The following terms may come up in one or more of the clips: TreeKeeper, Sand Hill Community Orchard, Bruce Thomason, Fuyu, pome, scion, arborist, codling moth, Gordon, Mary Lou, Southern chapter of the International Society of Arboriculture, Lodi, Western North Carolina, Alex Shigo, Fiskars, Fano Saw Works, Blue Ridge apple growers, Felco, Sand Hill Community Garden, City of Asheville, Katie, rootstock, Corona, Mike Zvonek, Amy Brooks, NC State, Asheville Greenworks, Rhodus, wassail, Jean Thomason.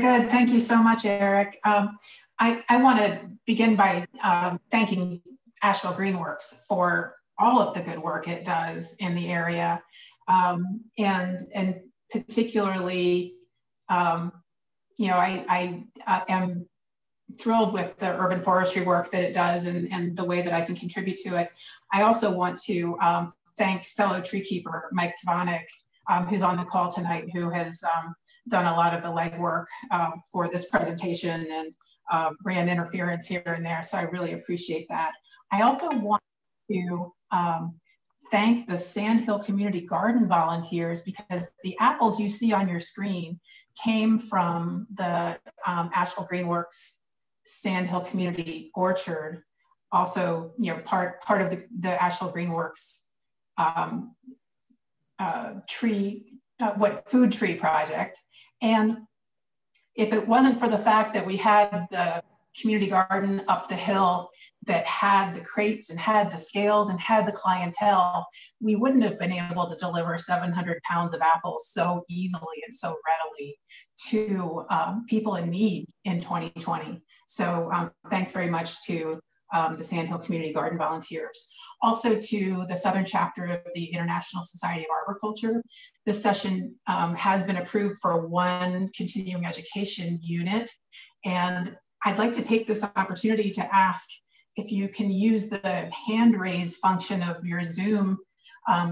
Very good. Thank you so much, Eric. I want to begin by thanking Asheville Greenworks for all of the good work it does in the area, and particularly, you know, I am thrilled with the urban forestry work that it does and the way that I can contribute to it. I also want to thank fellow tree keeper Mike Zvonek, who's on the call tonight, who has done a lot of the legwork for this presentation and ran interference here and there. So I really appreciate that. I also want to thank the Sand Hill Community Garden volunteers, because the apples you see on your screen came from the Asheville Greenworks Sand Hill Community Orchard, also, you know, part of the Asheville Greenworks food tree project. And if it wasn't for the fact that we had the community garden up the hill that had the crates and had the scales and had the clientele, we wouldn't have been able to deliver 700 pounds of apples so easily and so readily to people in need in 2020. So thanks very much to the Sand Hill Community Garden volunteers. Also to the Southern chapter of the International Society of Arboriculture. This session has been approved for one continuing education unit. And I'd like to take this opportunity to ask if you can use the hand raise function of your Zoom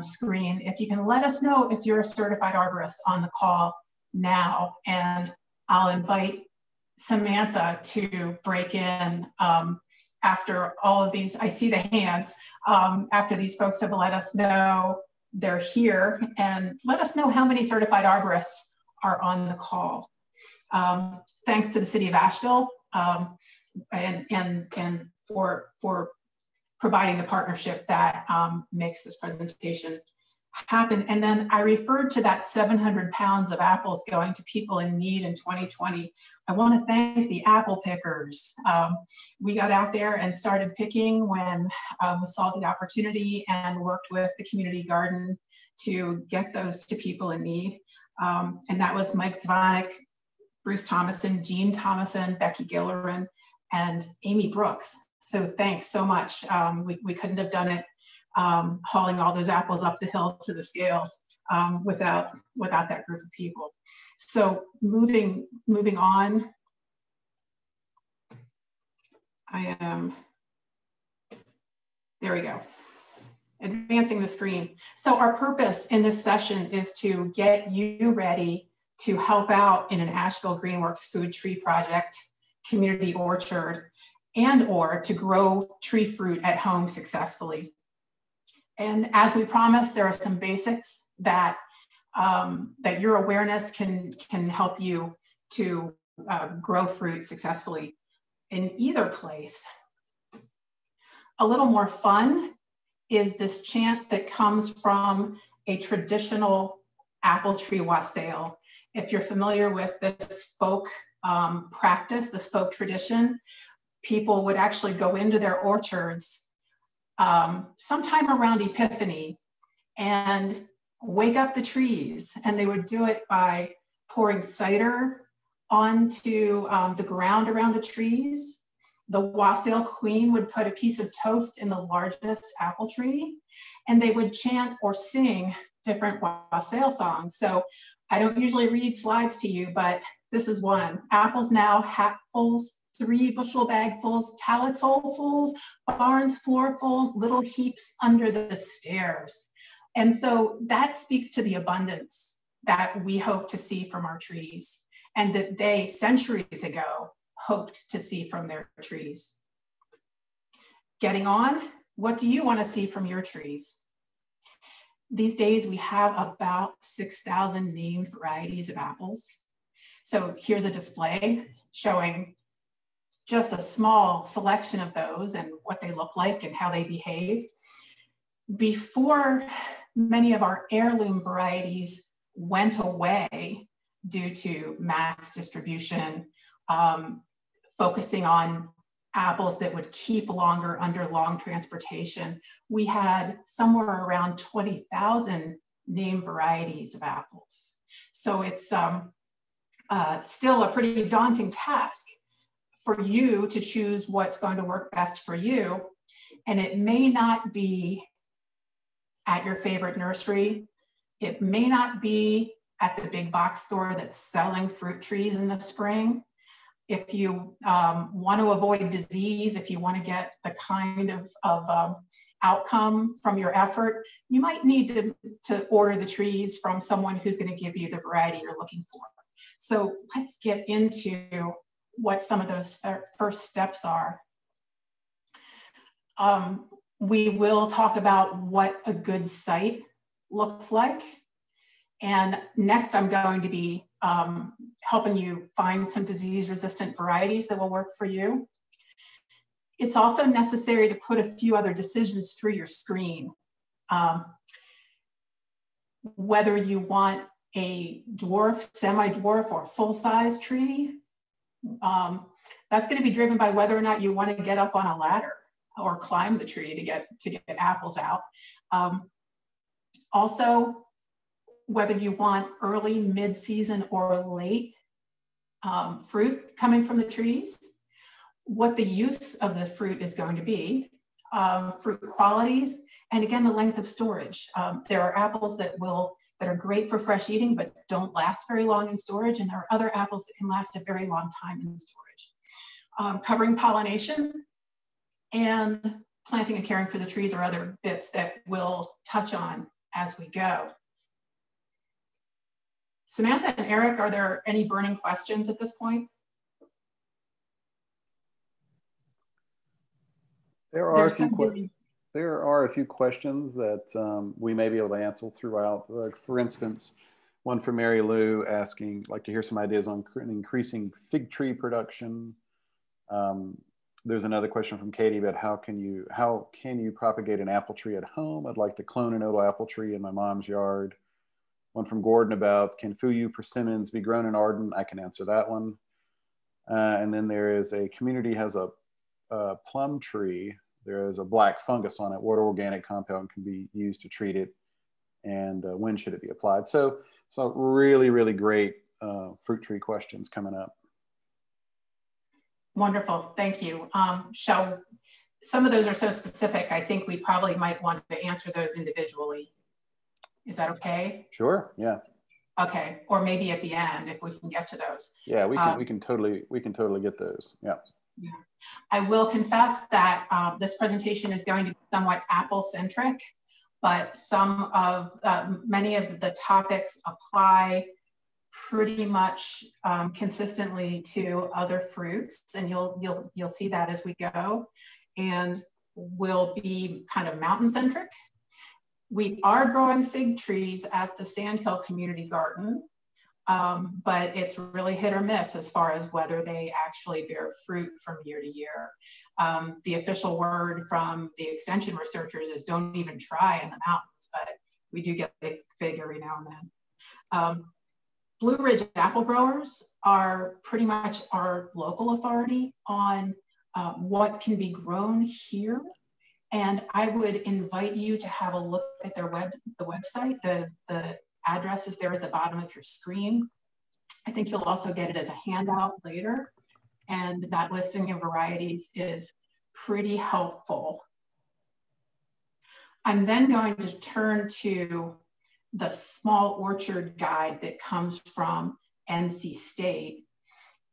screen, if you can let us know if you're a certified arborist on the call now, and I'll invite Samantha to break in after all of these. I see the hands after these folks have let us know they're here, and let us know how many certified arborists are on the call. Thanks to the City of Asheville and for providing the partnership that makes this presentation happen. And then I referred to that 700 pounds of apples going to people in need in 2020. I want to thank the apple pickers. We got out there and started picking when we saw the opportunity, and worked with the community garden to get those to people in need. And that was Mike Zvonek, Bruce Thomason, Jean Thomason, Becky Gilleran, and Amy Brooks. So thanks so much. We couldn't have done it hauling all those apples up the hill to the scales without that group of people. So moving on, I am, there we go, advancing the screen. So our purpose in this session is to get you ready to help out in an Asheville Greenworks food tree project, community orchard, and or to grow tree fruit at home successfully. And as we promised, there are some basics that that your awareness can help you to grow fruit successfully in either place. A little more fun is this chant that comes from a traditional apple tree wassail. If you're familiar with this folk practice, this folk tradition, people would actually go into their orchards sometime around Epiphany and wake up the trees. And they would do it by pouring cider onto the ground around the trees. The wassail queen would put a piece of toast in the largest apple tree, and they would chant or sing different wassail songs. So I don't usually read slides to you, but this is one. Apples now, hatfuls, 3 bushel bagfuls, talatolefuls, barns floorfuls, little heaps under the stairs. And so that speaks to the abundance that we hope to see from our trees, and that they centuries ago hoped to see from their trees. Getting on, what do you want to see from your trees? These days we have about 6,000 named varieties of apples. So here's a display showing just a small selection of those and what they look like and how they behave. Before many of our heirloom varieties went away due to mass distribution, focusing on apples that would keep longer under long transportation, we had somewhere around 20,000 named varieties of apples. So it's still a pretty daunting task for you to choose what's going to work best for you. And it may not be at your favorite nursery. It may not be at the big box store that's selling fruit trees in the spring. If you want to avoid disease, if you want to get the kind of outcome from your effort, you might need to order the trees from someone who's going to give you the variety you're looking for. So let's get into what some of those first steps are. We will talk about what a good site looks like. And next I'm going to be helping you find some disease-resistant varieties that will work for you. It's also necessary to put a few other decisions through your screen. Whether you want a dwarf, semi-dwarf, or full-size tree, that's going to be driven by whether or not you want to get up on a ladder or climb the tree to get apples out. Also, whether you want early, mid-season, or late fruit coming from the trees, what the use of the fruit is going to be, fruit qualities, and again, the length of storage. There are apples that are great for fresh eating, but don't last very long in storage, and there are other apples that can last a very long time in storage. Covering pollination, and planting and caring for the trees are other bits that we'll touch on as we go. Samantha and Eric, are there any burning questions at this point? There are a few questions that we may be able to answer throughout. For instance, one from Mary Lou asking, like to hear some ideas on increasing fig tree production. There's another question from Katie about how can you propagate an apple tree at home? I'd like to clone an old apple tree in my mom's yard. One from Gordon about, can Fuyu persimmons be grown in Arden? I can answer that one. And then there is a community has a plum tree. There is a black fungus on it. What organic compound can be used to treat it? And when should it be applied? So really, really great fruit tree questions coming up. Wonderful, thank you. Some of those are so specific, I think we probably might want to answer those individually. Is that okay? Sure, yeah. Okay, or maybe at the end if we can get to those. Yeah, we can totally get those, yeah. Yeah. I will confess that this presentation is going to be somewhat apple-centric, but many of the topics apply pretty much consistently to other fruits, and you'll see that as we go, and we'll be kind of mountain-centric. We are growing fig trees at the Sand Hill Community Garden, but it's really hit or miss as far as whether they actually bear fruit from year to year. The official word from the extension researchers is don't even try in the mountains, but we do get a fig every now and then. Blue Ridge apple growers are pretty much our local authority on what can be grown here. And I would invite you to have a look at their website. The address is there at the bottom of your screen. I think you'll also get it as a handout later. And that listing of varieties is pretty helpful. I'm then going to turn to the small orchard guide that comes from NC State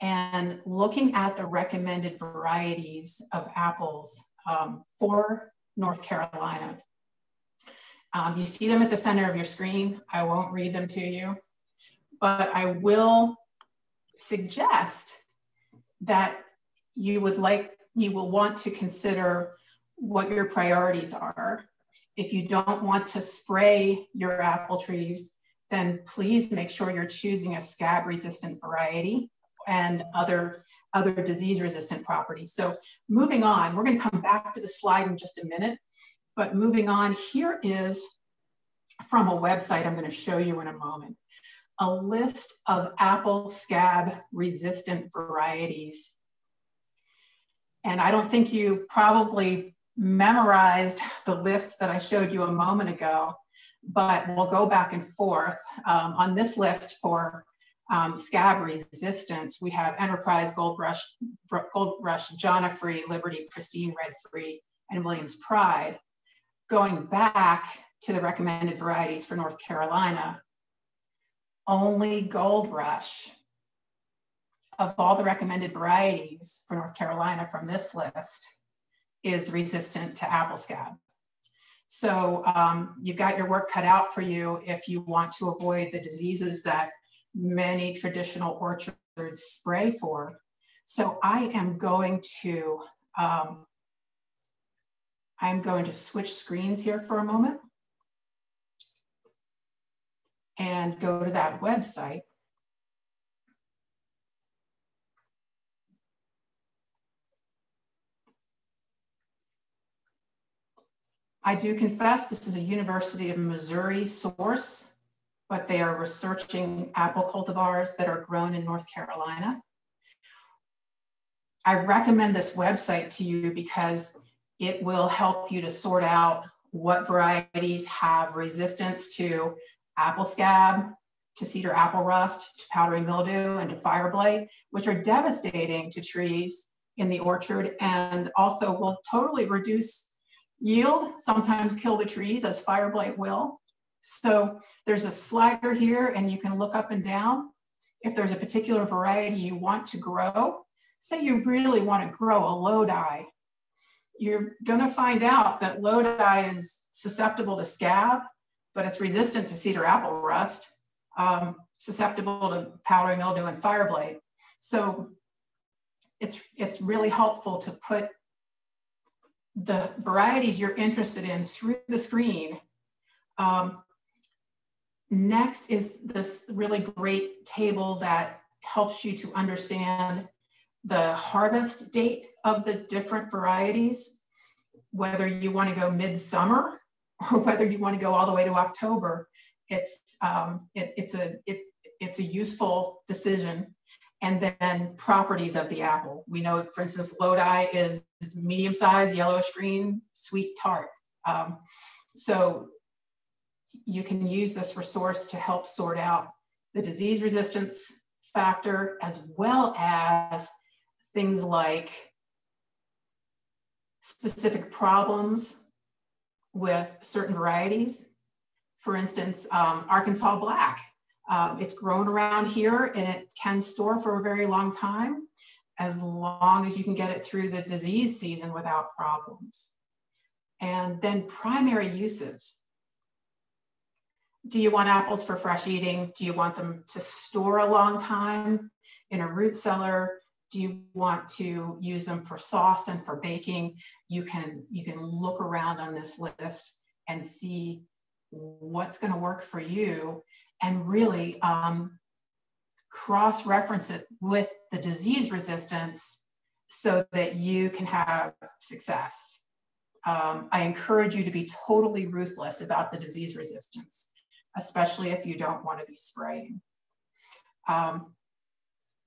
and looking at the recommended varieties of apples for North Carolina. You see them at the center of your screen. I won't read them to you, but I will suggest that you will want to consider what your priorities are. If you don't want to spray your apple trees, then please make sure you're choosing a scab-resistant variety and other disease-resistant properties. So moving on, we're going to come back to the slide in just a minute, but moving on, here is from a website I'm going to show you in a moment, a list of apple scab-resistant varieties. And I don't think you probably memorized the list that I showed you a moment ago, but we'll go back and forth on this list for scab resistance. We have Enterprise, Gold Rush, Jonah Free, Liberty, Pristine, Red Free, and Williams Pride. Going back to the recommended varieties for North Carolina, only Gold Rush of all the recommended varieties for North Carolina from this list is resistant to apple scab. So you've got your work cut out for you if you want to avoid the diseases that many traditional orchards spray for. So I'm going to switch screens here for a moment and go to that website. I do confess this is a University of Missouri source, but they are researching apple cultivars that are grown in North Carolina. I recommend this website to you because it will help you to sort out what varieties have resistance to apple scab, to cedar apple rust, to powdery mildew, and to fire blight, which are devastating to trees in the orchard and also will totally reduce yield, sometimes kill the trees as fire blight will. So there's a slider here and you can look up and down. If there's a particular variety you want to grow, say you really want to grow a Lodi, you're going to find out that Lodi is susceptible to scab, but it's resistant to cedar apple rust, susceptible to powdery mildew and fire blight. So it's really helpful to put the varieties you're interested in through the screen. Next is this really great table that helps you to understand the harvest date of the different varieties, whether you want to go midsummer or whether you want to go all the way to October. It's a useful decision. And then properties of the apple. We know, for instance, Lodi is medium-sized, yellowish green, sweet, tart. So you can use this resource to help sort out the disease resistance factor, as well as things like specific problems with certain varieties. For instance, Arkansas Black. It's grown around here and it can store for a very long time, as long as you can get it through the disease season without problems. And then primary uses. Do you want apples for fresh eating? Do you want them to store a long time in a root cellar? Do you want to use them for sauce and for baking? You can look around on this list and see what's going to work for you, and really cross-reference it with the disease resistance so that you can have success. I encourage you to be totally ruthless about the disease resistance, especially if you don't want to be spraying.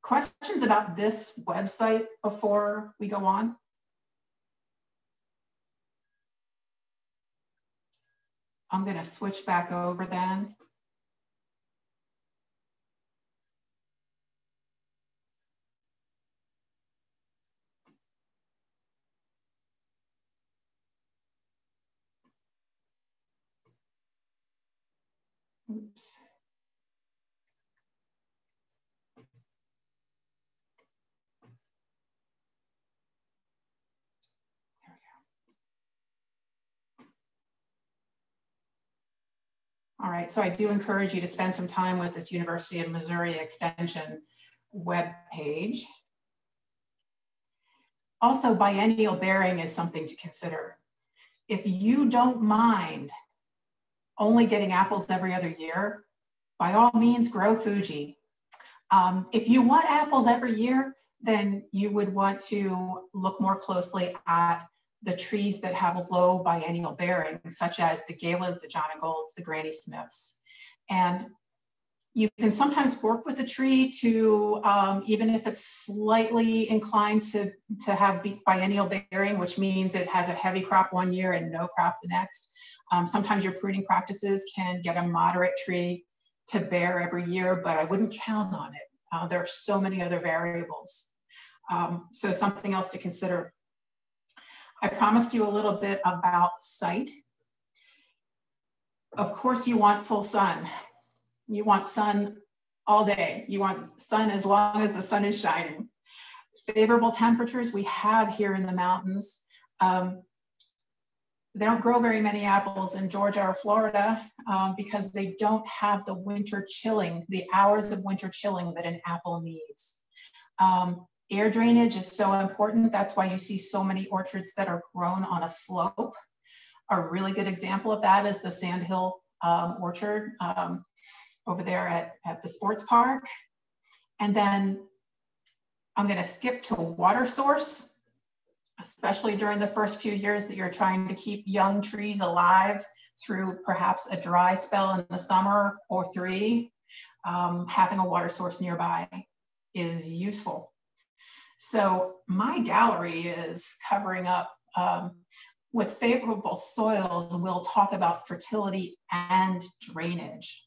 Questions about this website before we go on? I'm going to switch back over then. Oops. There we go. All right, so I do encourage you to spend some time with this University of Missouri Extension webpage. Also, biennial bearing is something to consider. If you don't mind only getting apples every other year, by all means, grow Fuji. If you want apples every year, then you would want to look more closely at the trees that have low biennial bearing, such as the Galas, the Johnna Golds, the Granny Smiths. And you can sometimes work with the tree to, even if it's slightly inclined to have biennial bearing, which means it has a heavy crop one year and no crop the next. Sometimes your pruning practices can get a moderate tree to bear every year, but I wouldn't count on it. There are so many other variables. So something else to consider. I promised you a little bit about site. Of course, you want full sun. You want sun all day. You want sun as long as the sun is shining. Favorable temperatures we have here in the mountains. They don't grow very many apples in Georgia or Florida because they don't have the winter chilling, the hours of winter chilling that an apple needs. Air drainage is so important. That's why you see so many orchards that are grown on a slope. A really good example of that is the Sand Hill Orchard over there at the sports park. And then I'm going to skip to water source, especially during the first few years that you're trying to keep young trees alive through perhaps a dry spell in the summer or three. Having a water source nearby is useful. So my gallery is covering up with favorable soils. We'll talk about fertility and drainage.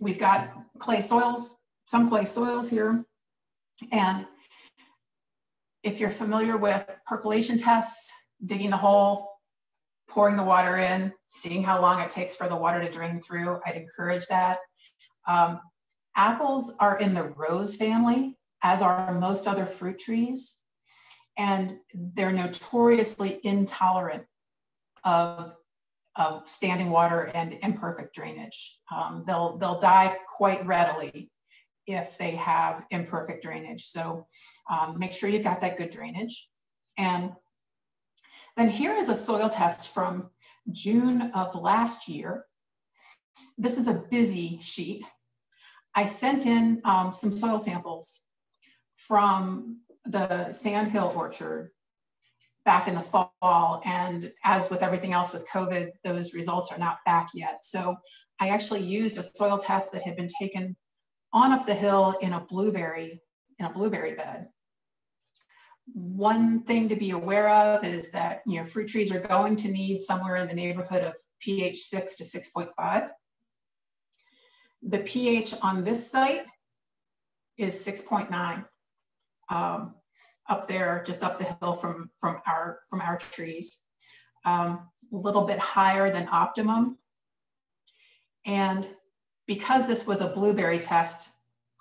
We've got clay soils, some clay soils here. And if you're familiar with percolation tests, digging the hole, pouring the water in, seeing how long it takes for the water to drain through, I'd encourage that. Apples are in the rose family, as are most other fruit trees, and they're notoriously intolerant of standing water and imperfect drainage. They'll die quite readily if they have imperfect drainage. So make sure you've got that good drainage. And then here is a soil test from June of last year. This is a busy sheet. I sent in some soil samples from the Sand Hill Orchard back in the fall. And as with everything else with COVID, those results are not back yet. So I actually used a soil test that had been taken on up the hill in a blueberry bed. One thing to be aware of is that, you know, fruit trees are going to need somewhere in the neighborhood of pH 6 to 6.5. The pH on this site is 6.9, up there, just up the hill from our trees, a little bit higher than optimum. And because this was a blueberry test,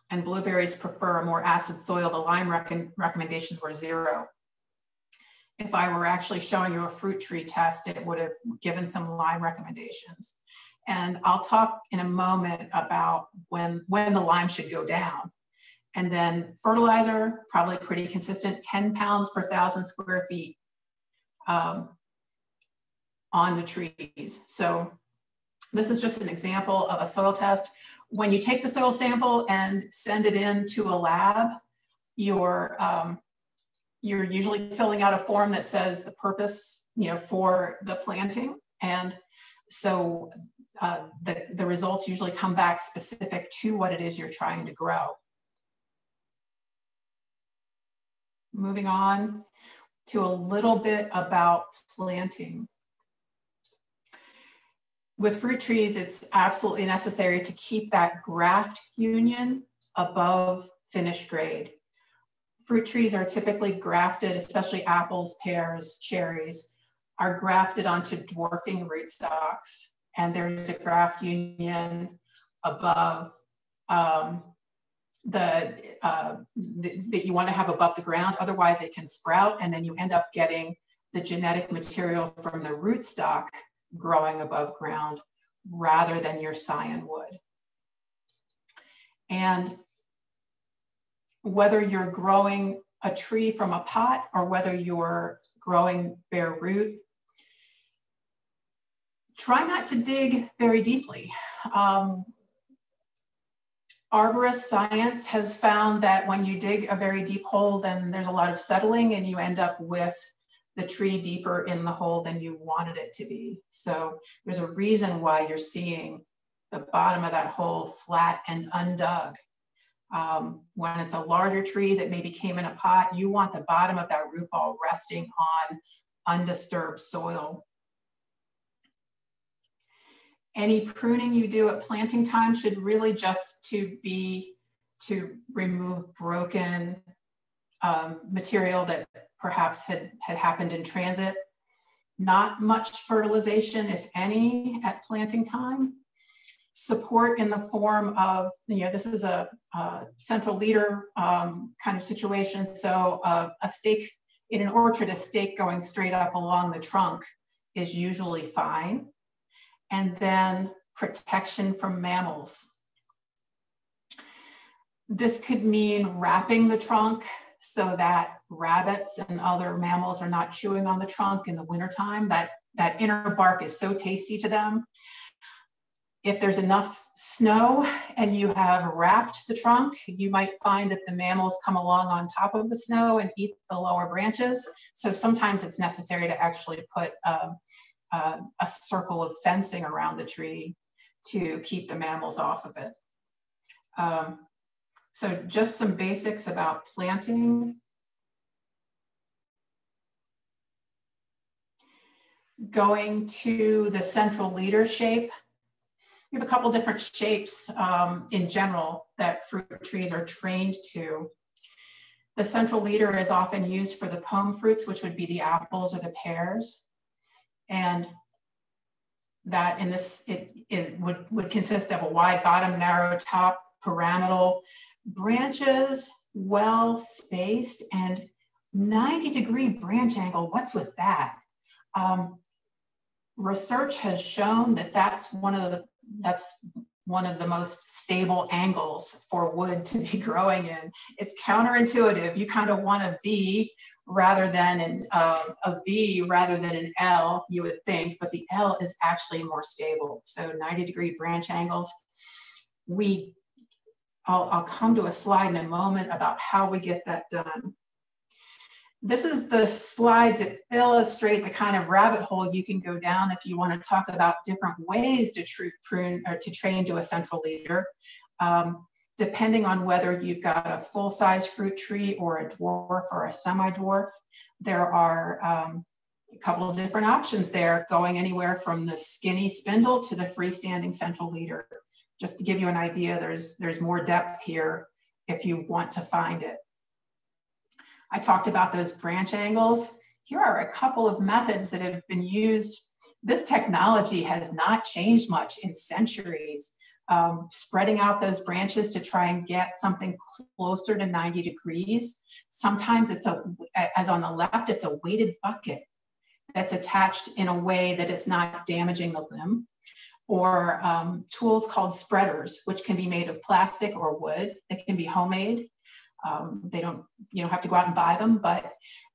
and blueberries prefer a more acid soil, the lime recommendations were 0. If I were actually showing you a fruit tree test, it would have given some lime recommendations. And I'll talk in a moment about when the lime should go down. And then fertilizer, probably pretty consistent, 10 pounds per 1,000 square feet on the trees. So this is just an example of a soil test. When you take the soil sample and send it in to a lab, you're usually filling out a form that says the purpose, you know, for the planting. And so the results usually come back specific to what it is you're trying to grow. Moving on to a little bit about planting. With fruit trees, it's absolutely necessary to keep that graft union above finished grade. Fruit trees are typically grafted, especially apples, pears, cherries, are grafted onto dwarfing rootstocks. And there's a graft union above that you want to have above the ground. Otherwise, it can sprout, and then you end up getting the genetic material from the rootstock growing above ground rather than your scion would. And whether you're growing a tree from a pot or whether you're growing bare root, try not to dig very deeply. Arborist science has found that when you dig a very deep hole, then there's a lot of settling and you end up with the tree deeper in the hole than you wanted it to be. So there's a reason why you're seeing the bottom of that hole flat and undug. When it's a larger tree that maybe came in a pot, you want the bottom of that root ball resting on undisturbed soil. Any pruning you do at planting time should really just be to remove broken material that perhaps had happened in transit. Not much fertilization, if any, at planting time. Support in the form of, you know, this is a central leader kind of situation. So a stake in an orchard, a stake going straight up along the trunk is usually fine. And then protection from mammals. This could mean wrapping the trunk so that rabbits and other mammals are not chewing on the trunk in the wintertime. That inner bark is so tasty to them. If there's enough snow and you have wrapped the trunk, you might find that the mammals come along on top of the snow and eat the lower branches. So sometimes it's necessary to actually put a circle of fencing around the tree to keep the mammals off of it. So just some basics about planting. Going to the central leader shape. We have a couple different shapes in general that fruit trees are trained to. The central leader is often used for the pome fruits, which would be the apples or the pears. And that in this, it would consist of a wide bottom, narrow top, pyramidal branches, well spaced, and 90-degree branch angle. What's with that? Research has shown that that's one of the most stable angles for wood to be growing in. It's counterintuitive. You kind of want a V rather than an L, you would think, but the L is actually more stable. So 90-degree branch angles. I'll come to a slide in a moment about how we get that done. This is the slide to illustrate the kind of rabbit hole you can go down if you want to talk about different ways to prune or to train to a central leader, depending on whether you've got a full-size fruit tree or a dwarf or a semi-dwarf. There are a couple of different options there, going anywhere from the skinny spindle to the freestanding central leader. Just to give you an idea, there's more depth here if you want to find it. I talked about those branch angles. Here are a couple of methods that have been used. This technology has not changed much in centuries. Spreading out those branches to try and get something closer to 90 degrees. Sometimes it's as on the left, it's a weighted bucket that's attached in a way that it's not damaging the limb. Or tools called spreaders, which can be made of plastic or wood. They can be homemade. You don't have to go out and buy them, but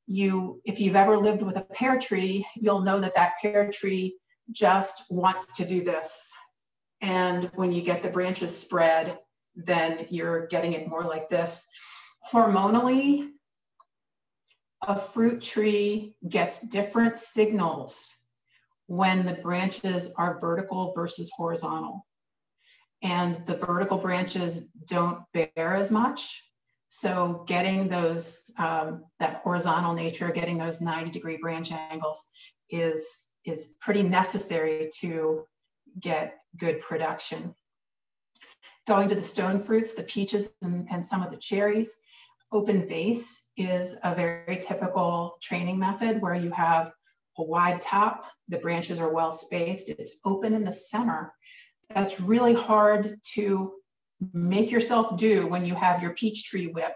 if you've ever lived with a pear tree, you'll know that that pear tree just wants to do this. And when you get the branches spread, then you're getting it more like this. Hormonally, a fruit tree gets different signals when the branches are vertical versus horizontal. And the vertical branches don't bear as much. So getting those, that horizontal nature, getting those 90-degree branch angles is pretty necessary to get good production. Going to the stone fruits, the peaches and some of the cherries, open vase is a very typical training method where you have a wide top, the branches are well spaced, it's open in the center. That's really hard to make yourself do when you have your peach tree whip.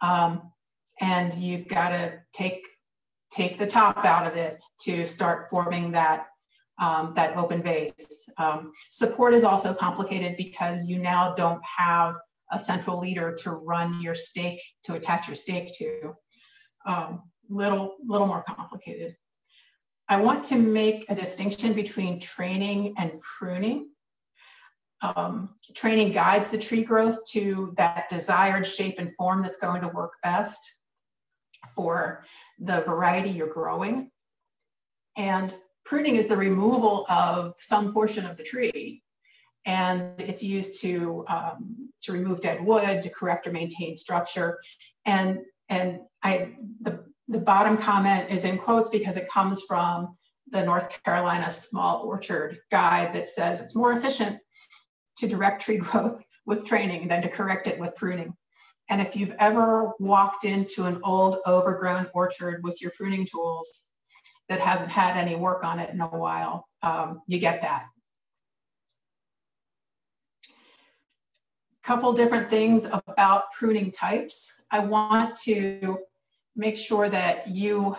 And you've got to take the top out of it to start forming that open vase. Support is also complicated because you now don't have a central leader to run your stake, to attach your stake to. Little more complicated. I want to make a distinction between training and pruning. Training guides the tree growth to that desired shape and form that's going to work best for the variety you're growing. And pruning is the removal of some portion of the tree. And it's used to remove dead wood, to correct or maintain structure. And the bottom comment is in quotes because it comes from the North Carolina Small Orchard Guide that says it's more efficient to direct tree growth with training than to correct it with pruning. And if you've ever walked into an old overgrown orchard with your pruning tools that hasn't had any work on it in a while, you get that. Couple different things about pruning types. I want to make sure that you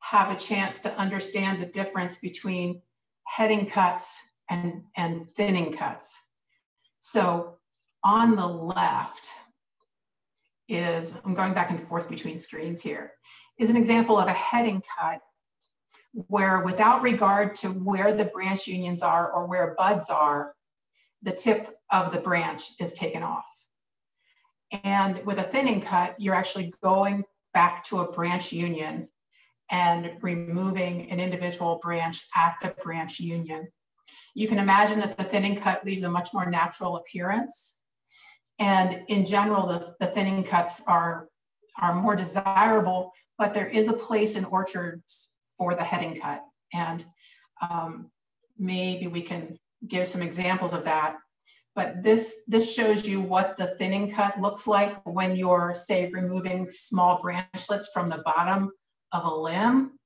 have a chance to understand the difference between heading cuts and thinning cuts. So on the left is, I'm going back and forth between screens here, is an example of a heading cut where without regard to where the branch unions are or where buds are, the tip of the branch is taken off. And with a thinning cut, you're actually going back to a branch union and removing an individual branch at the branch union. You can imagine that the thinning cut leaves a much more natural appearance. And in general, the thinning cuts are more desirable, but there is a place in orchards for the heading cut. And maybe we can give some examples of that. But this shows you what the thinning cut looks like when you're, say, removing small branchlets from the bottom of a limb.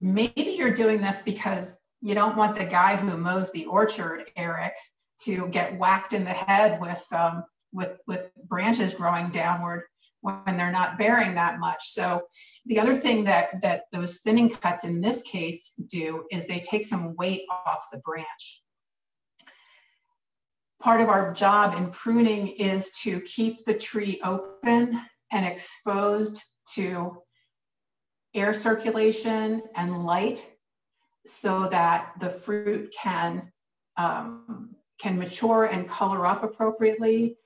Maybe you're doing this because you don't want the guy who mows the orchard, Eric, to get whacked in the head with branches growing downward when they're not bearing that much. So the other thing that those thinning cuts in this case do is they take some weight off the branch. Part of our job in pruning is to keep the tree open and exposed to air circulation and light so that the fruit can mature and color up appropriately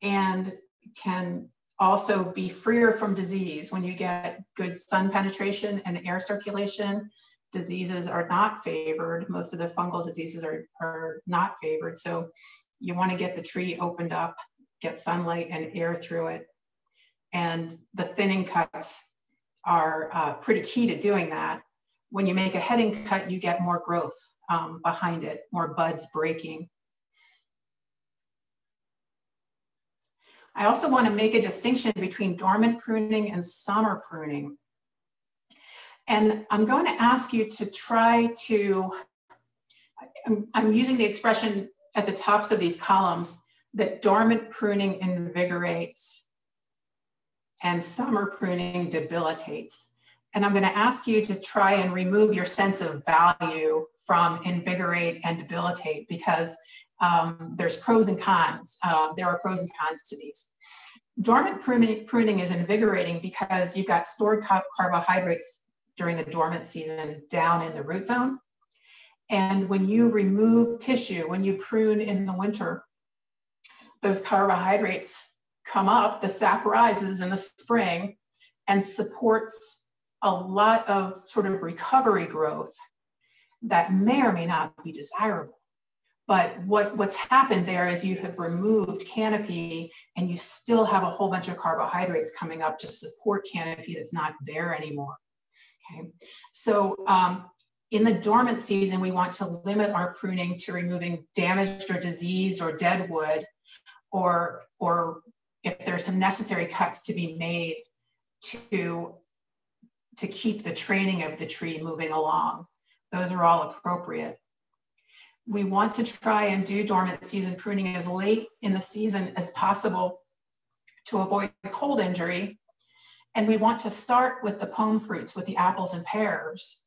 and can also be freer from disease. When you get good sun penetration and air circulation, diseases are not favored. Most of the fungal diseases are not favored. So you want to get the tree opened up, get sunlight and air through it. And the thinning cuts are pretty key to doing that. When you make a heading cut, you get more growth behind it, more buds breaking. I also want to make a distinction between dormant pruning and summer pruning. And I'm going to ask you to try to, I'm using the expression at the tops of these columns, that dormant pruning invigorates and summer pruning debilitates. And I'm gonna ask you to try and remove your sense of value from invigorate and debilitate because there's pros and cons. There are pros and cons to these. Dormant pruning is invigorating because you've got stored carbohydrates during the dormant season down in the root zone. And when you remove tissue, when you prune in the winter, those carbohydrates come up, the sap rises in the spring and supports a lot of sort of recovery growth that may or may not be desirable. But what's happened there is you have removed canopy and you still have a whole bunch of carbohydrates coming up to support canopy that's not there anymore, okay? So, in the dormant season, we want to limit our pruning to removing damaged or diseased or dead wood, or if there's some necessary cuts to be made to keep the training of the tree moving along. Those are all appropriate. We want to try and do dormant season pruning as late in the season as possible to avoid cold injury. And we want to start with the pome fruits, with the apples and pears,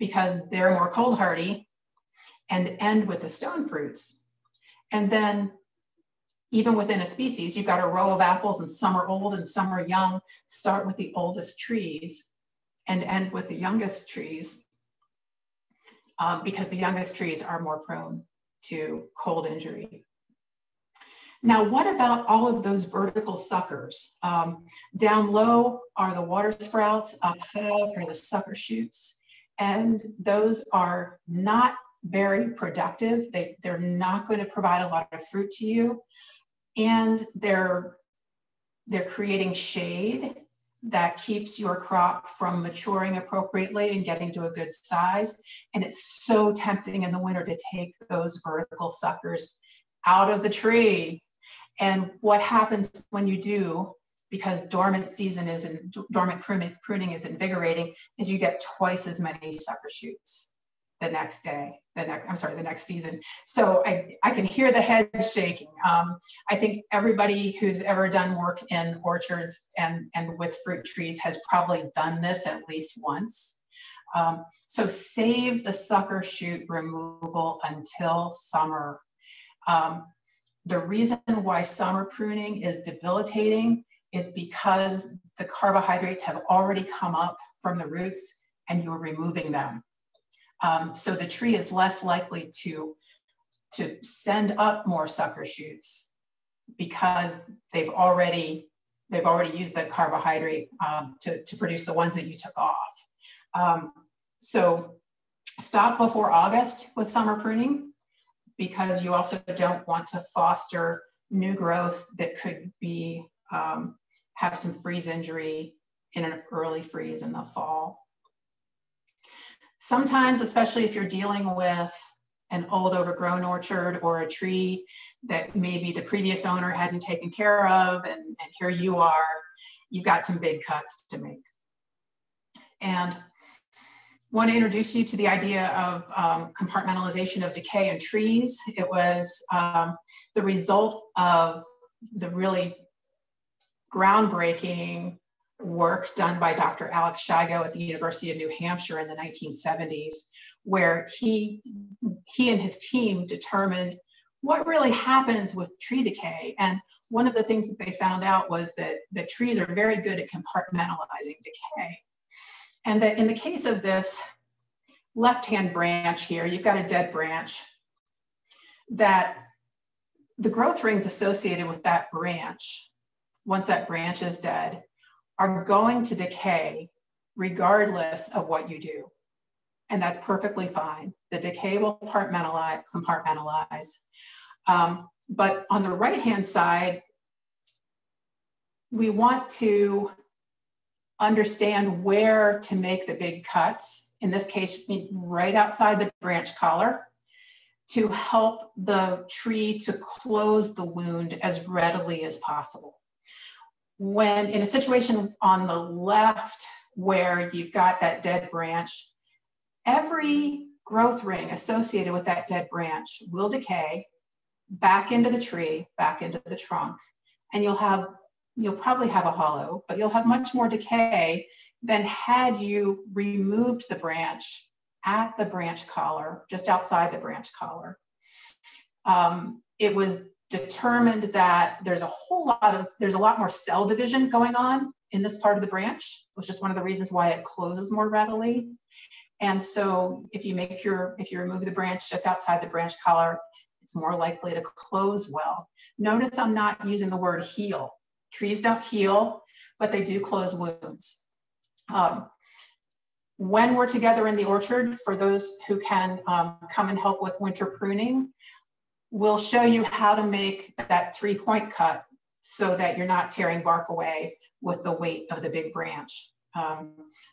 because they're more cold hardy, and end with the stone fruits. And then even within a species, you've got a row of apples and some are old and some are young. Start with the oldest trees and end with the youngest trees because the youngest trees are more prone to cold injury. Now, what about all of those vertical suckers? Down low are the water sprouts, up high are the sucker shoots. And those are not very productive. They're not going to provide a lot of fruit to you. And they're creating shade that keeps your crop from maturing appropriately and getting to a good size. And it's so tempting in the winter to take those vertical suckers out of the tree. And what happens when you do, because dormant pruning is invigorating, is you get twice as many sucker shoots the next day, the next season. So I can hear the head shaking. I think everybody who's ever done work in orchards and with fruit trees has probably done this at least once. So save the sucker shoot removal until summer. The reason why summer pruning is debilitating is because the carbohydrates have already come up from the roots and you're removing them. So the tree is less likely to send up more sucker shoots because they've already used the carbohydrate to produce the ones that you took off. So stop before August with summer pruning, because you also don't want to foster new growth that could be have some freeze injury in an early freeze in the fall. Sometimes, especially if you're dealing with an old overgrown orchard or a tree that maybe the previous owner hadn't taken care of, and here you are, you've got some big cuts to make. And want to introduce you to the idea of compartmentalization of decay in trees. It was the result of the really groundbreaking work done by Dr. Alex Shigo at the University of New Hampshire in the 1970s, where he and his team determined what really happens with tree decay. And one of the things that they found out was that the trees are very good at compartmentalizing decay. And that in the case of this left-hand branch here, you've got a dead branch, that the growth rings associated with that branch, once that branch is dead, are going to decay regardless of what you do. And that's perfectly fine. The decay will compartmentalize. But on the right-hand side, we want to understand where to make the big cuts. In this case, right outside the branch collar, to help the tree to close the wound as readily as possible. When in a situation on the left where you've got that dead branch, every growth ring associated with that dead branch will decay back into the tree, back into the trunk, and you'll probably have a hollow, but you'll have much more decay than had you removed the branch at the branch collar, just outside the branch collar. It was determined that there's a lot more cell division going on in this part of the branch, which is one of the reasons why it closes more readily. And so if you remove the branch just outside the branch collar, it's more likely to close well. Notice I'm not using the word heal. Trees don't heal, but they do close wounds. When we're together in the orchard, for those who can come and help with winter pruning, we'll show you how to make that three-point cut so that you're not tearing bark away with the weight of the big branch.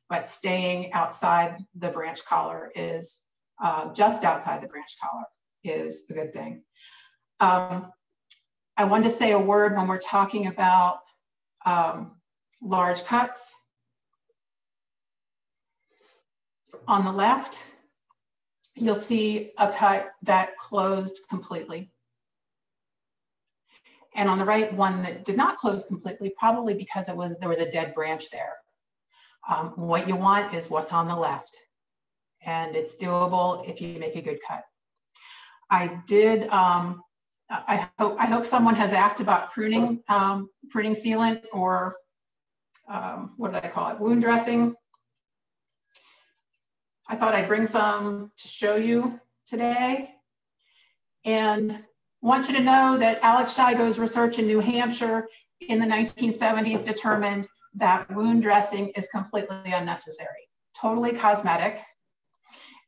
But staying outside the branch collar is, just outside the branch collar is a good thing. I wanted to say a word when we're talking about large cuts. On the left, you'll see a cut that closed completely. And on the right, one that did not close completely, probably because there was a dead branch there. What you want is what's on the left. And it's doable if you make a good cut. I hope someone has asked about pruning sealant, or what did I call it, wound dressing. I thought I'd bring some to show you today. And want you to know that Alex Shigo's research in New Hampshire in the 1970s determined that wound dressing is completely unnecessary, totally cosmetic.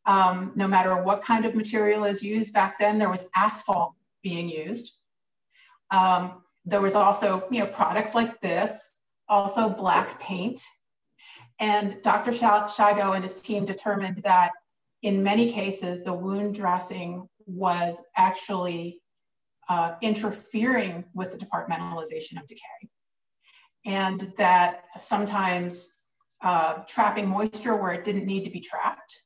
No matter what kind of material is used, back then there was asphalt being used. There was also products like this also black paint. And Dr. Shigo and his team determined that in many cases, the wound dressing was actually interfering with the departmentalization of decay. And that sometimes trapping moisture where it didn't need to be trapped.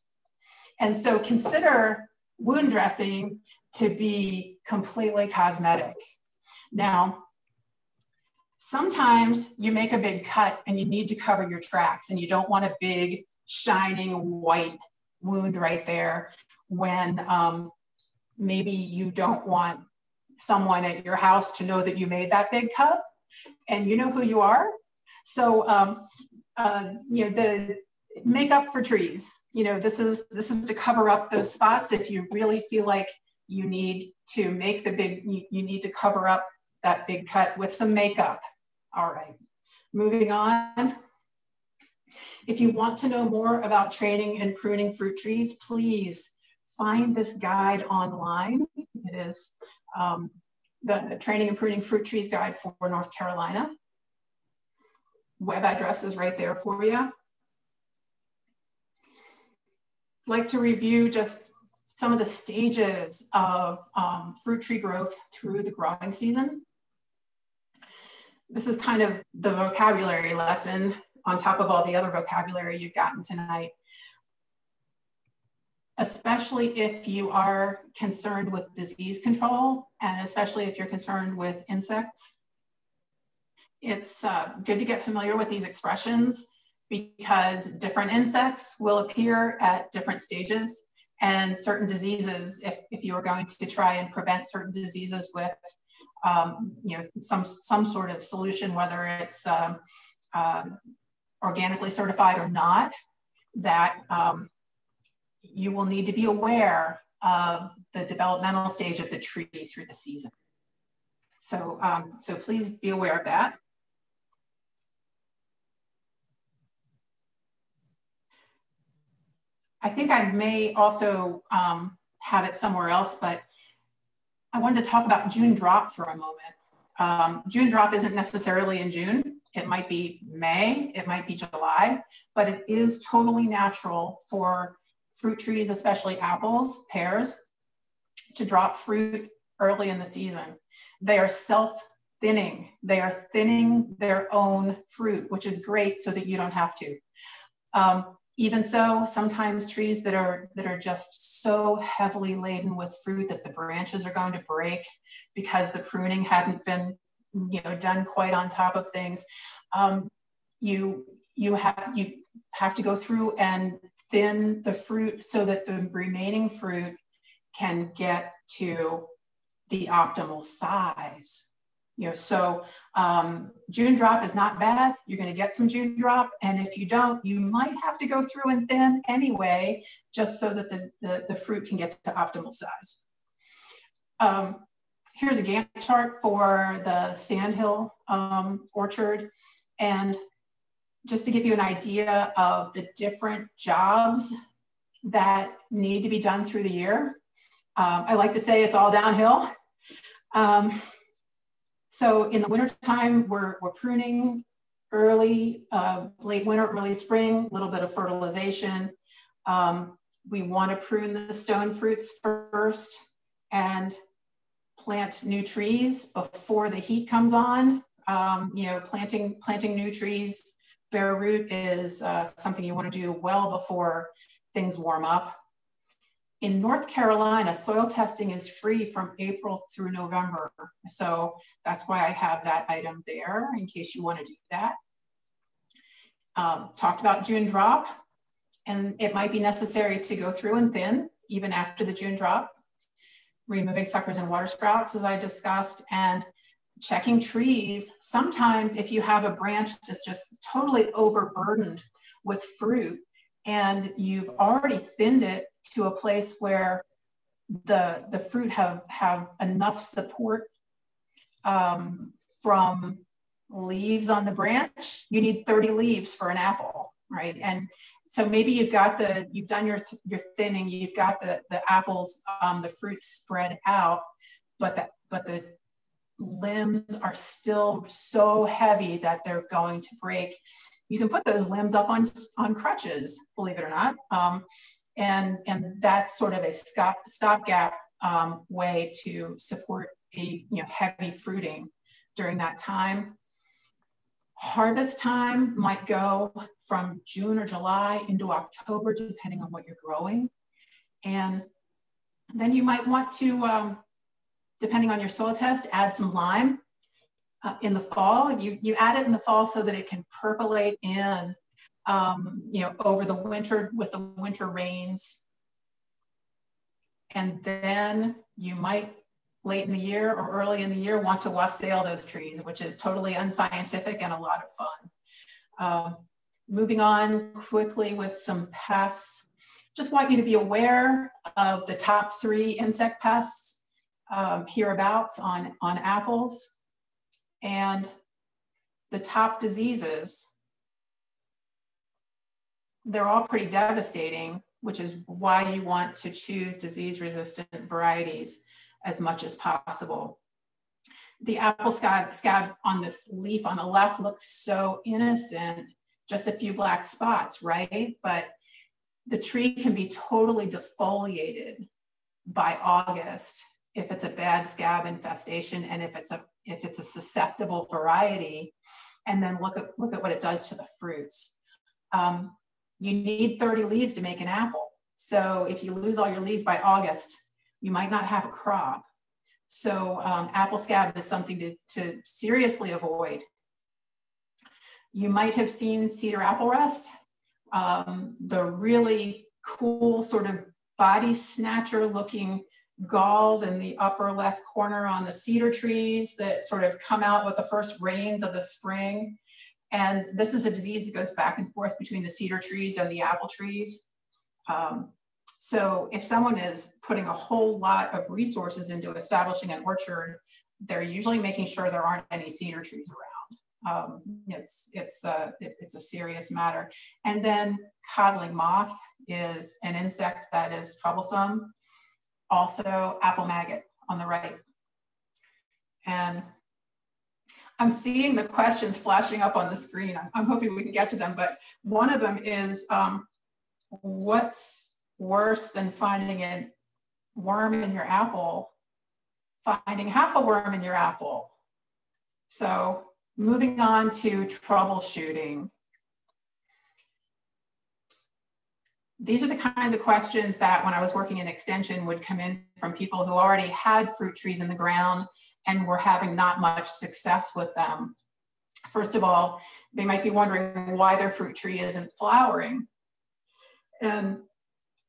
And so consider wound dressing to be completely cosmetic. Now, sometimes you make a big cut and you need to cover your tracks and you don't want a big shining white wound right there when maybe you don't want someone at your house to know that you made that big cut and you know who you are. So, you know, the make up for trees, you know, this is to cover up those spots. If you really feel like you need to make the big, you need to cover up that big cut with some makeup. All right, moving on. If you want to know more about training and pruning fruit trees, please find this guide online. It is the Training and Pruning Fruit Trees Guide for North Carolina. Web address is right there for you. I'd like to review just some of the stages of fruit tree growth through the growing season. This is kind of the vocabulary lesson on top of all the other vocabulary you've gotten tonight, especially if you are concerned with disease control and especially if you're concerned with insects. It's good to get familiar with these expressions because different insects will appear at different stages and certain diseases, if you are going to try and prevent certain diseases with you know, some sort of solution, whether it's organically certified or not, that you will need to be aware of the developmental stage of the tree through the season. So, so please be aware of that. I think I may also have it somewhere else, but I wanted to talk about June drop for a moment. June drop isn't necessarily in June. It might be May, it might be July, but it is totally natural for fruit trees, especially apples, pears, to drop fruit early in the season. They are self-thinning. They are thinning their own fruit, which is great so that you don't have to. Even so, sometimes trees that are just so heavily laden with fruit that the branches are going to break because the pruning hadn't been, you know, done quite on top of things. You have to go through and thin the fruit so that the remaining fruit can get to the optimal size. You know, so June drop is not bad. You're going to get some June drop. And if you don't, you might have to go through and thin anyway, just so that the fruit can get to optimal size. Here's a Gantt chart for the Sand Hill orchard. And just to give you an idea of the different jobs that need to be done through the year. I like to say it's all downhill. So in the wintertime, we're pruning early, late winter, early spring, a little bit of fertilization. We want to prune the stone fruits first and plant new trees before the heat comes on. You know, planting new trees, bare root is something you want to do well before things warm up. In North Carolina, soil testing is free from April through November. So that's why I have that item there in case you want to do that. Talked about June drop, and it might be necessary to go through and thin even after the June drop. Removing suckers and water sprouts, as I discussed, and checking trees. Sometimes if you have a branch that's just totally overburdened with fruit and you've already thinned it to a place where the fruit have enough support from leaves on the branch, you need 30 leaves for an apple, right? And so maybe you've done your thinning, you've got the apples, the fruit spread out, but the limbs are still so heavy that they're going to break. You can put those limbs up on crutches, believe it or not. And that's sort of a stopgap way to support a heavy fruiting during that time. Harvest time might go from June or July into October, depending on what you're growing. And then you might want to, depending on your soil test, add some lime in the fall. You add it in the fall so that it can percolate in, over the winter with the winter rains. And then you might late in the year or early in the year want to wassail those trees, which is totally unscientific and a lot of fun. Moving on quickly with some pests. Just want you to be aware of the top 3 insect pests hereabouts on apples and the top diseases. They're all pretty devastating, which is why you want to choose disease-resistant varieties as much as possible. The apple scab on this leaf on the left looks so innocent, just a few black spots, right? But the tree can be totally defoliated by August if it's a bad scab infestation and if it's a susceptible variety. And then look at what it does to the fruits. You need 30 leaves to make an apple. So if you lose all your leaves by August, you might not have a crop. So apple scab is something to seriously avoid. You might have seen cedar apple rust, the really cool sort of body snatcher looking galls in the upper left corner on the cedar trees that sort of come out with the first rains of the spring. And this is a disease that goes back and forth between the cedar trees and the apple trees. So if someone is putting a whole lot of resources into establishing an orchard, they're usually making sure there aren't any cedar trees around. It's a serious matter. And then codling moth is an insect that is troublesome. Also apple maggot on the right. And I'm seeing the questions flashing up on the screen. I'm hoping we can get to them, but one of them is what's worse than finding a worm in your apple, finding half a worm in your apple. So moving on to troubleshooting. These are the kinds of questions that when I was working in extension would come in from people who already had fruit trees in the ground and were having not much success with them. First of all, they might be wondering why their fruit tree isn't flowering. And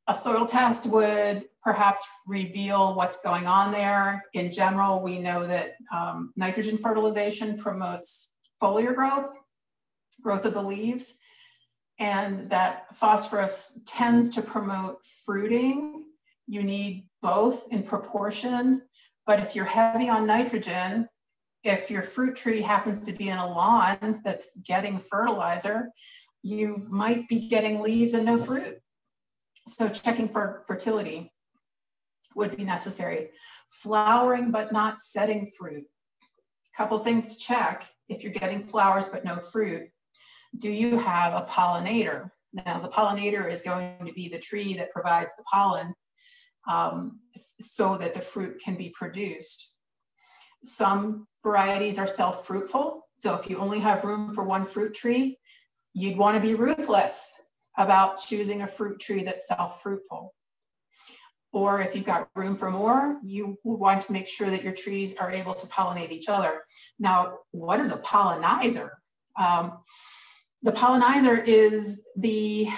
a soil test would perhaps reveal what's going on there. In general, we know that nitrogen fertilization promotes foliar growth, growth of the leaves, and that phosphorus tends to promote fruiting. You need both in proportion, but if you're heavy on nitrogen, if your fruit tree happens to be in a lawn that's getting fertilizer, you might be getting leaves and no fruit. So checking for fertility would be necessary. Flowering but not setting fruit. A couple things to check if you're getting flowers but no fruit. Do you have a pollinator? Now the pollinator is going to be the tree that provides the pollen so that the fruit can be produced. Some varieties are self-fruitful. So if you only have room for one fruit tree, you'd want to be ruthless about choosing a fruit tree that's self-fruitful. Or if you've got room for more, you want to make sure that your trees are able to pollinate each other. Now, what is a pollinizer? The pollinizer is the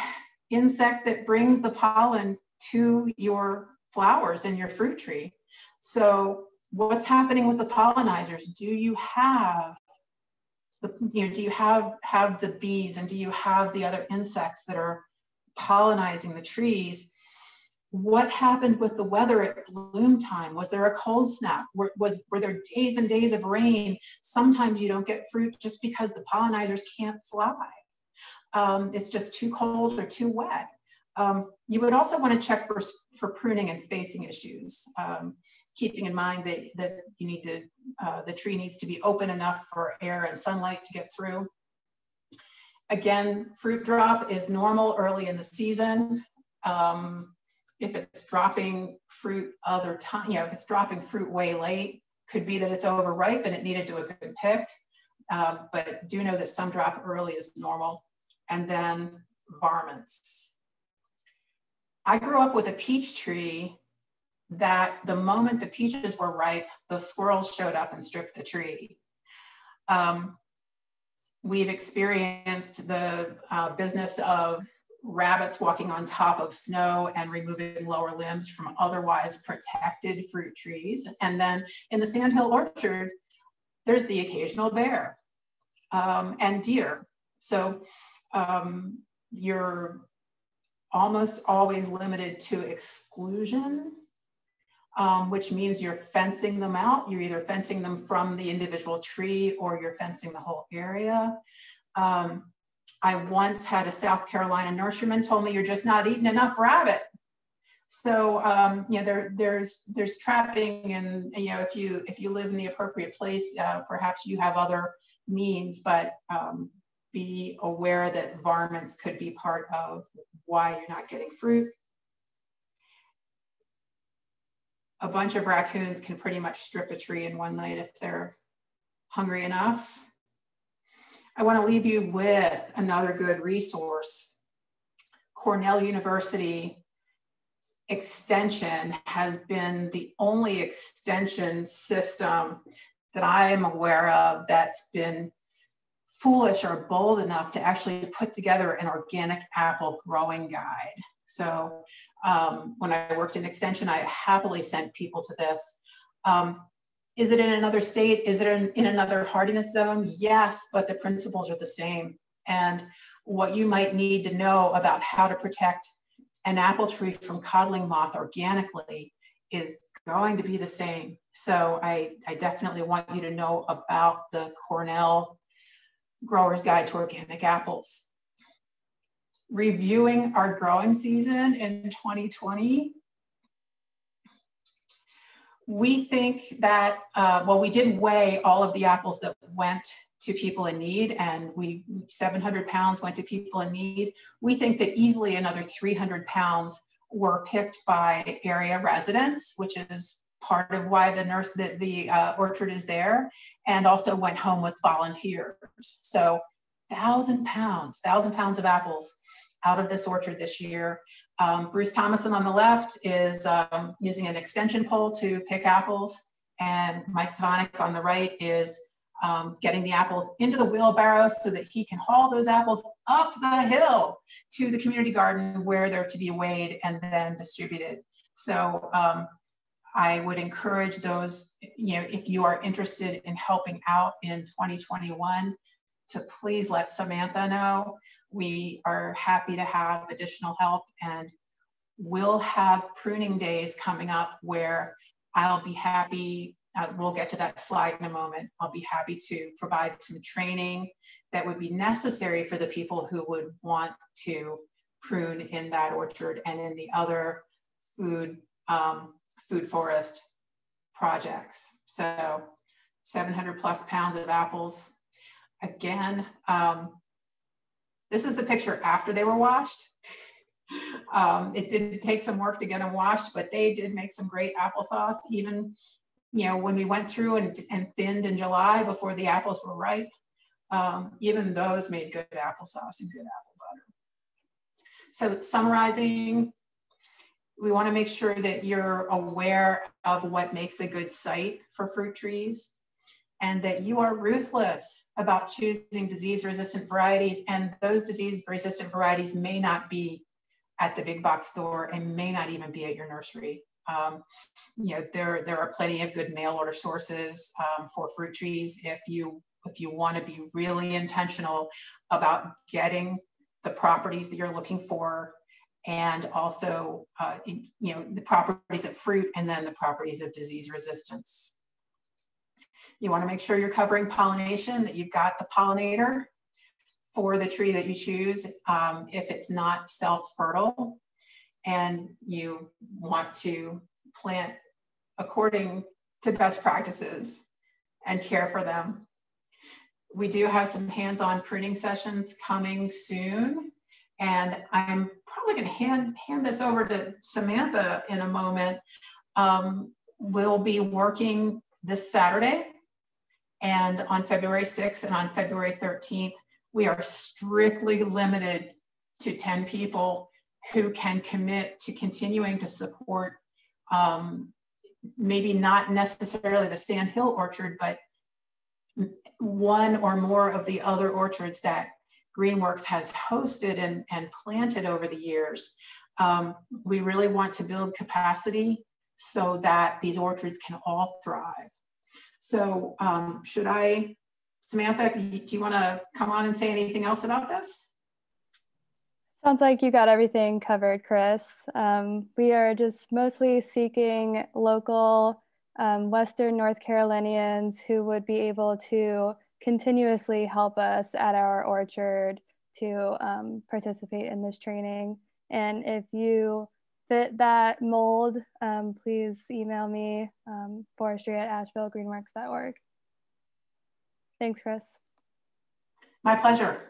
insect that brings the pollen to your flowers in your fruit tree. So what's happening with the pollinizers? Do you have do you have the bees and do you have the other insects that are pollinizing the trees? What happened with the weather at bloom time? Was there a cold snap? Were there days and days of rain? Sometimes you don't get fruit just because the pollinizers can't fly. It's just too cold or too wet. You would also want to check for pruning and spacing issues, keeping in mind that you need to, the tree needs to be open enough for air and sunlight to get through. Again, fruit drop is normal early in the season. If it's dropping fruit other time, you know, if it's dropping fruit way late, could be that it's overripe and it needed to have been picked. But do know that some drop early is normal. And then varmints. I grew up with a peach tree that the moment the peaches were ripe, the squirrels showed up and stripped the tree. We've experienced the business of rabbits walking on top of snow and removing lower limbs from otherwise protected fruit trees. And then in the Sand Hill Orchard, there's the occasional bear and deer. So you're almost always limited to exclusion, which means you're fencing them out. You're either fencing them from the individual tree or you're fencing the whole area. I once had a South Carolina nurseryman tell me, you're just not eating enough rabbit. So you know, there's trapping, and you know, if you live in the appropriate place, perhaps you have other means, but be aware that varmints could be part of why you're not getting fruit. A bunch of raccoons can pretty much strip a tree in one night if they're hungry enough. I want to leave you with another good resource. Cornell University Extension has been the only extension system that I am aware of that's been foolish or bold enough to actually put together an organic apple growing guide. So when I worked in extension, I happily sent people to this. Is it in another state? Is it in another hardiness zone? Yes, but the principles are the same. And what you might need to know about how to protect an apple tree from codling moth organically is going to be the same. So I definitely want you to know about the Cornell Grower's Guide to Organic Apples. Reviewing our growing season in 2020, we think that, well, we did weigh all of the apples that went to people in need, and 700 pounds went to people in need. We think that easily another 300 pounds were picked by area residents, which is part of why the orchard is there, and also went home with volunteers. So 1,000 pounds of apples out of this orchard this year. Bruce Thomason on the left is using an extension pole to pick apples, and Mike Zvonek on the right is getting the apples into the wheelbarrow so that he can haul those apples up the hill to the community garden where they're to be weighed and then distributed. So I would encourage those, you know, if you are interested in helping out in 2021, to please let Samantha know. We are happy to have additional help, and we'll have pruning days coming up where I'll be happy, we'll get to that slide in a moment. I'll be happy to provide some training that would be necessary for the people who would want to prune in that orchard and in the other food forest projects. So 700 plus pounds of apples. Again, this is the picture after they were washed. It did take some work to get them washed, but they did make some great applesauce. Even, you know, when we went through and thinned in July before the apples were ripe, even those made good applesauce and good apple butter. So summarizing, we want to make sure that you're aware of what makes a good site for fruit trees, and that you are ruthless about choosing disease-resistant varieties, and those disease-resistant varieties may not be at the big box store and may not even be at your nursery. You know, there are plenty of good mail order sources for fruit trees if you want to be really intentional about getting the properties that you're looking for, and also you know, the properties of fruit and then the properties of disease resistance. You want to make sure you're covering pollination, that you've got the pollinator for the tree that you choose. If it's not self-fertile, and you want to plant according to best practices and care for them. We do have some hands-on pruning sessions coming soon, and I'm probably going to hand this over to Samantha in a moment. We'll be working this Saturday and on February 6th and on February 13th. We are strictly limited to 10 people who can commit to continuing to support maybe not necessarily the Sand Hill Orchard, but one or more of the other orchards that Greenworks has hosted and planted over the years. We really want to build capacity so that these orchards can all thrive. So Samantha, do you want to come on and say anything else about this? Sounds like you got everything covered, Chris. We are just mostly seeking local Western North Carolinians who would be able to continuously help us at our orchard to participate in this training. And if you fit that mold, please email me, forestry@ashevillegreenworks.org. Thanks, Chris. My pleasure.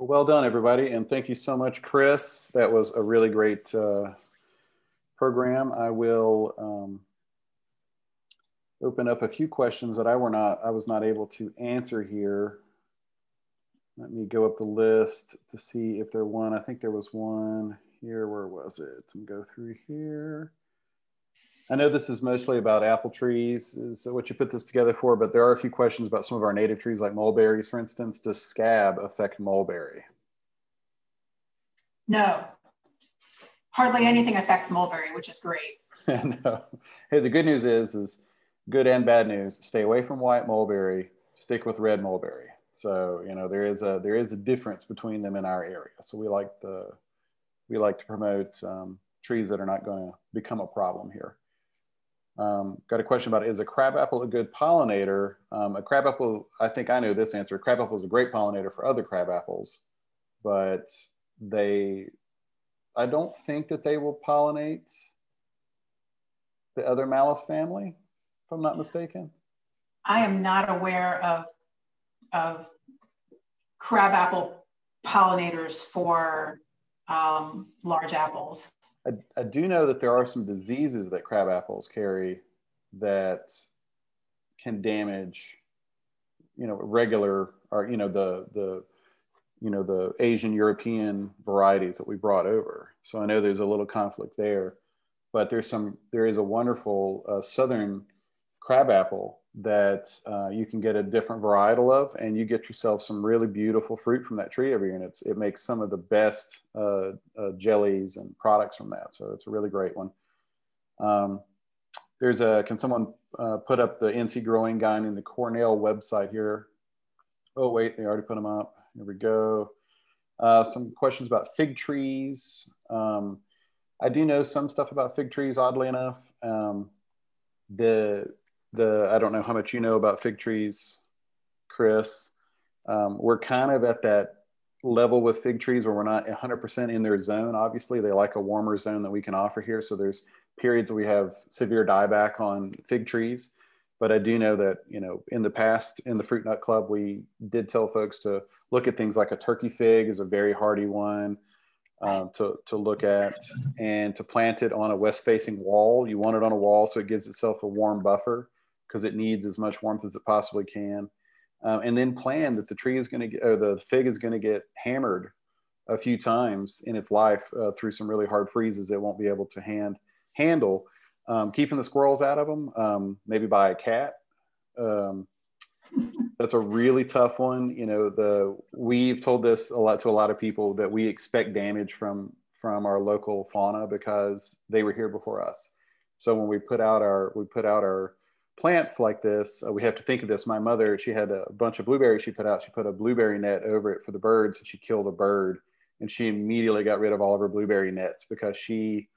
Well done, everybody. And thank you so much, Chris. That was a really great program. I will open up a few questions that I was not able to answer here. Let me go up the list to see if there was one. I think there was one here. Where was it? Let me go through here. I know this is mostly about apple trees, is what you put this together for, but there are a few questions about some of our native trees like mulberries, for instance. Does scab affect mulberry? No. Hardly anything affects mulberry, which is great. No. Hey, the good news is good and bad news. Stay away from white mulberry, stick with red mulberry. So, you know, there is a difference between them in our area. So we like to promote trees that are not going to become a problem here. Got a question about, is a crabapple a good pollinator? A crabapple, I think I know this answer. Crabapple is a great pollinator for other crabapples, but I don't think that they will pollinate the other malus family, if I'm not mistaken. I am not aware of crabapple pollinators for large apples. I do know that there are some diseases that crab apples carry that can damage, you know, regular, or, you know, the Asian European varieties that we brought over. So I know there's a little conflict there, but there is a wonderful Southern crab apple that you can get a different varietal of, and you get yourself some really beautiful fruit from that tree every year, and it makes some of the best jellies and products from that. So it's a really great one. Can someone put up the NC growing guide in the Cornell website here? Oh wait, they already put them up. Here we go. Some questions about fig trees. I do know some stuff about fig trees, oddly enough. I don't know how much you know about fig trees, Chris. We're kind of at that level with fig trees where we're not 100% in their zone. Obviously, they like a warmer zone that we can offer here. So there's periods we have severe dieback on fig trees. But I do know that, you know, in the past, in the Fruit Nut Club, we did tell folks to look at things like a turkey fig is a very hardy one to look at, and to plant it on a west-facing wall. You want it on a wall so it gives itself a warm buffer, because it needs as much warmth as it possibly can. And then plan that the tree is going to, or the fig is going to get hammered a few times in its life through some really hard freezes it won't be able to handle. Keeping the squirrels out of them, maybe by a cat. That's a really tough one. You know, we've told this to a lot of people that we expect damage from our local fauna because they were here before us. So when we put out our plants like this, we have to think of this. My mother, she had a bunch of blueberries she put out. She put a blueberry net over it for the birds, and she killed a bird, and she immediately got rid of all of her blueberry nets because she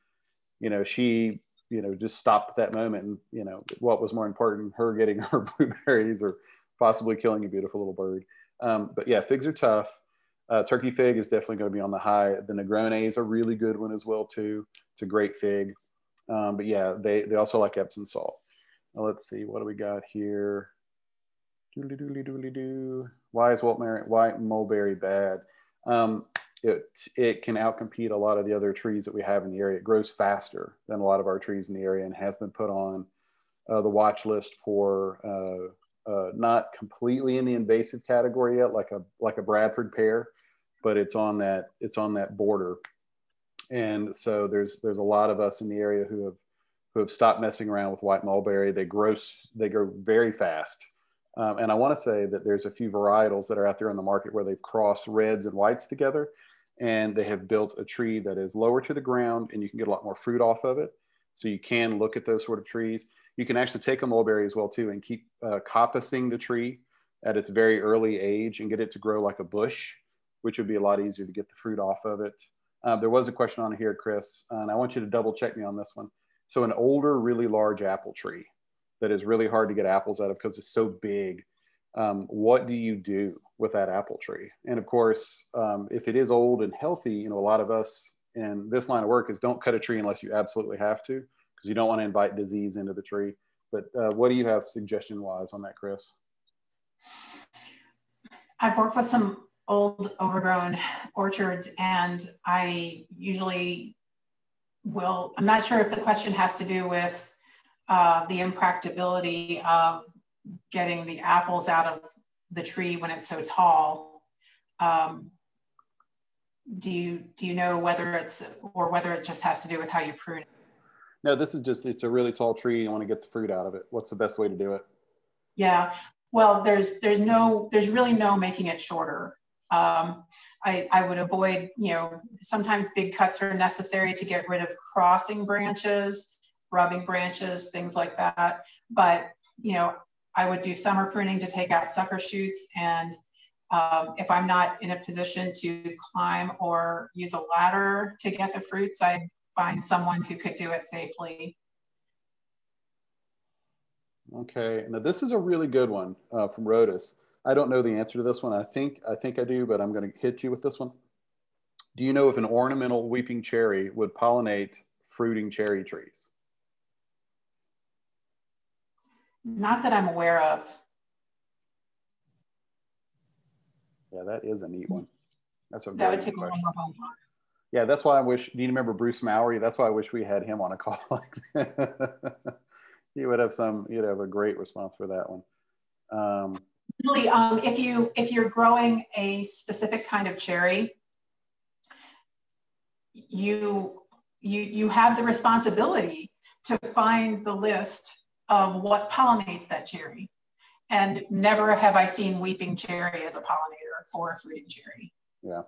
just stopped at that moment. And, you know, what was more important, her getting her blueberries or possibly killing a beautiful little bird. But yeah, figs are tough. Turkey fig is definitely going to be on the high. The Negrone is a really good one as well too. It's a great fig. But yeah, they also like Epsom salt. Now let's see, what do we got here? Doodly doodly doodly doo. Why is white mulberry bad? It can outcompete a lot of the other trees that we have in the area. It grows faster than a lot of our trees in the area and has been put on the watch list for not completely in the invasive category yet, like a Bradford pear, but it's on that border. And so there's a lot of us in the area who have stopped messing around with white mulberry. They grow very fast. And I want to say that there's a few varietals that are out there in the market where they've crossed reds and whites together, and they have built a tree that is lower to the ground and you can get a lot more fruit off of it. So you can look at those sort of trees. You can actually take a mulberry as well too and keep coppicing the tree at its very early age and get it to grow like a bush, which would be a lot easier to get the fruit off of it. There was a question on here, Chris, and I want you to double check me on this one. So an older, really large apple tree that is really hard to get apples out of because it's so big. What do you do with that apple tree? And of course, if it is old and healthy, you know, a lot of us in this line of work is don't cut a tree unless you absolutely have to, because you don't want to invite disease into the tree. But what do you have suggestion-wise on that, Chris? I've worked with some old overgrown orchards, and I usually will, I'm not sure if the question has to do with the impracticability of getting the apples out of the tree when it's so tall. Do you know whether it just has to do with how you prune it? No, this is just, it's a really tall tree. You want to get the fruit out of it. What's the best way to do it? Yeah, well, there's really no making it shorter. I would avoid, you know, sometimes big cuts are necessary to get rid of crossing branches, rubbing branches, things like that. But, you know, I would do summer pruning to take out sucker shoots. And if I'm not in a position to climb or use a ladder to get the fruits, I'd find someone who could do it safely. Okay, now this is a really good one from Rhodus. I don't know the answer to this one. I think I do, but I'm gonna hit you with this one. Do you know if an ornamental weeping cherry would pollinate fruiting cherry trees? Not that I'm aware of. Yeah, that is a neat one. That's a that would take question. A long time. Yeah, that's why I wish, do you remember Bruce Mowry? That's why I wish we had him on a call like that. He would have some, you'd have a great response for that one. Really, if you're growing a specific kind of cherry, you have the responsibility to find the list of what pollinates that cherry. And never have I seen weeping cherry as a pollinator for a fruiting cherry. Yeah.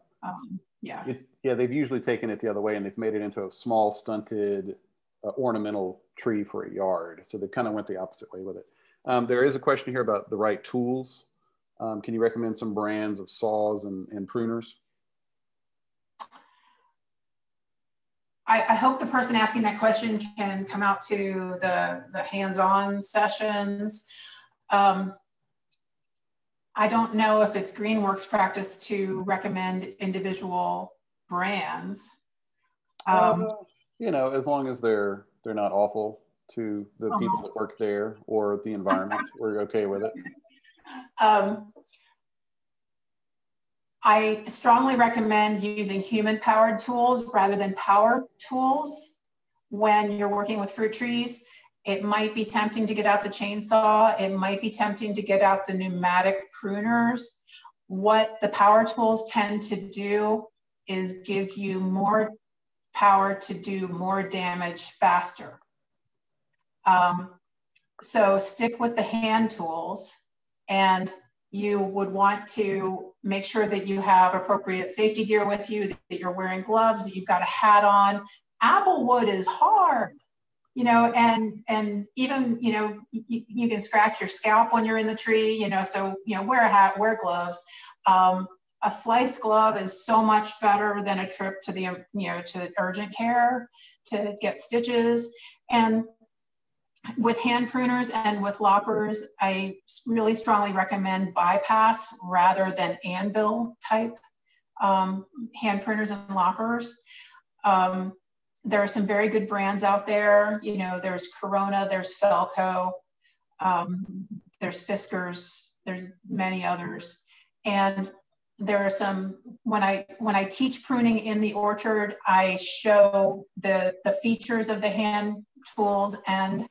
Yeah, they've usually taken it the other way and they've made it into a small, stunted, ornamental tree for a yard. So they kind of went the opposite way with it. There is a question here about the right tools. Can you recommend some brands of saws and pruners? I hope the person asking that question can come out to the hands-on sessions. I don't know if it's Greenworks practice to recommend individual brands. You know, as long as they're not awful to the people that work there or the environment, we're okay with it. I strongly recommend using human-powered tools rather than power tools when you're working with fruit trees. It might be tempting to get out the chainsaw. It might be tempting to get out the pneumatic pruners. What the power tools tend to do is give you more power to do more damage faster. So stick with the hand tools, and you would want to make sure that you have appropriate safety gear with you, that you're wearing gloves, that you've got a hat on. Applewood is hard. You know, and even, you know, you can scratch your scalp when you're in the tree, you know, so, you know, wear a hat, wear gloves. A sliced glove is so much better than a trip to the, you know, to urgent care to get stitches. And with hand pruners and with loppers, I really strongly recommend bypass rather than anvil type hand printers and lockers. There are some very good brands out there. You know, there's Corona, there's Felco, there's Fiskars, there's many others. And there are some, when I teach pruning in the orchard, I show the features of the hand tools and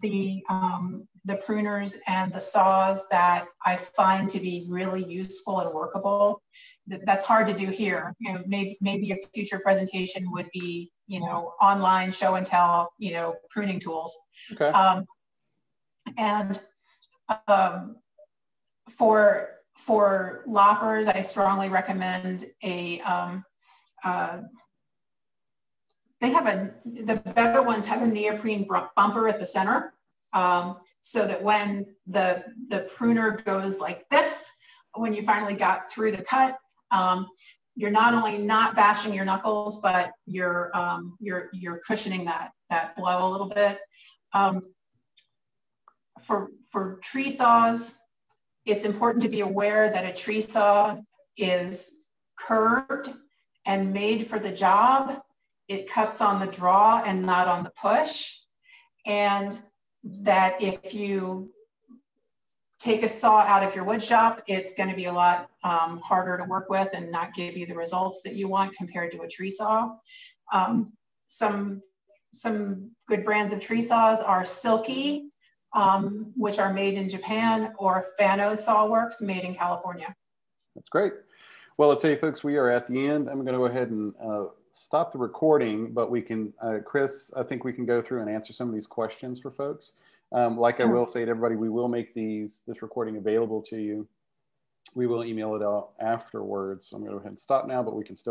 the pruners and the saws that I find to be really useful and workable. That's hard to do here. You know, maybe a future presentation would be, you know, online show and tell, you know, pruning tools. Okay. For loppers, I strongly recommend a. They have the better ones have a neoprene bumper at the center, so that when the pruner goes like this, when you finally got through the cut, you're not only not bashing your knuckles, but you're cushioning that blow a little bit. For tree saws, it's important to be aware that a tree saw is curved and made for the job. It cuts on the draw and not on the push. And that if you take a saw out of your wood shop, it's going to be a lot harder to work with and not give you the results that you want compared to a tree saw. Some good brands of tree saws are Silky, which are made in Japan, or Fano Saw Works, made in California. That's great. Well, I'll tell you folks, we are at the end. I'm going to go ahead and stop the recording, but we can, Chris, I think we can go through and answer some of these questions for folks. Like I will say to everybody, we will make this recording available to you. We will email it out afterwards. So I'm going to go ahead and stop now, but we can still